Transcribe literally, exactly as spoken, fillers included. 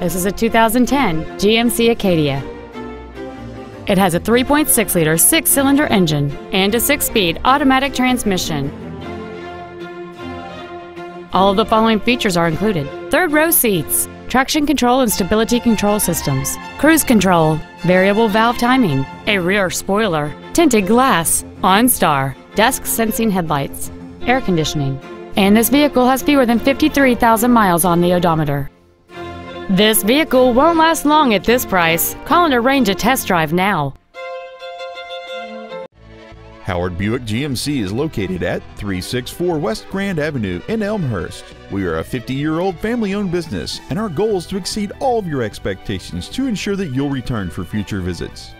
This is a two thousand ten G M C Acadia. It has a three point six liter six-cylinder engine and a six-speed automatic transmission. All of the following features are included: third-row seats, traction control and stability control systems, cruise control, variable valve timing, a rear spoiler, tinted glass, OnStar, dusk sensing headlights, air conditioning, and this vehicle has fewer than fifty-three thousand miles on the odometer. This vehicle won't last long at this price. Call and arrange a test drive now. Howard Buick G M C is located at three sixty-four West Grand Avenue in Elmhurst. We are a fifty-year-old family-owned business, and our goal is to exceed all of your expectations to ensure that you'll return for future visits.